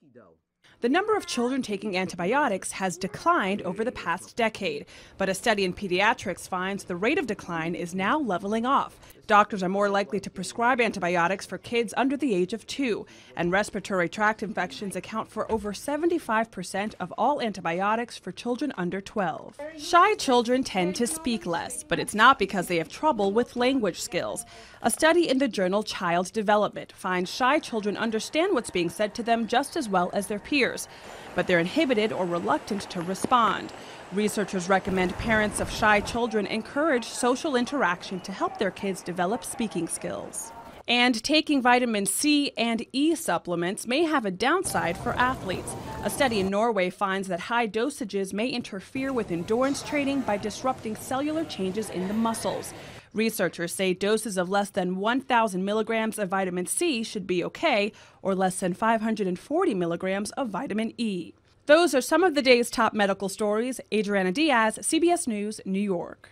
cookie dough. The number of children taking antibiotics has declined over the past decade, but a study in pediatrics finds the rate of decline is now leveling off. Doctors are more likely to prescribe antibiotics for kids under the age of 2, and respiratory tract infections account for over 75% of all antibiotics for children under 12. Shy children tend to speak less, but it's not because they have trouble with language skills. A study in the journal Child Development finds shy children understand what's being said to them just as well as their peers, but they're inhibited or reluctant to respond. Researchers recommend parents of shy children encourage social interaction to help their kids develop speaking skills. And taking vitamin C and E supplements may have a downside for athletes. A study in Norway finds that high dosages may interfere with endurance training by disrupting cellular changes in the muscles. Researchers say doses of less than 1,000 milligrams of vitamin C should be okay, or less than 540 milligrams of vitamin E. Those are some of the day's top medical stories. Adriana Diaz, CBS News, New York.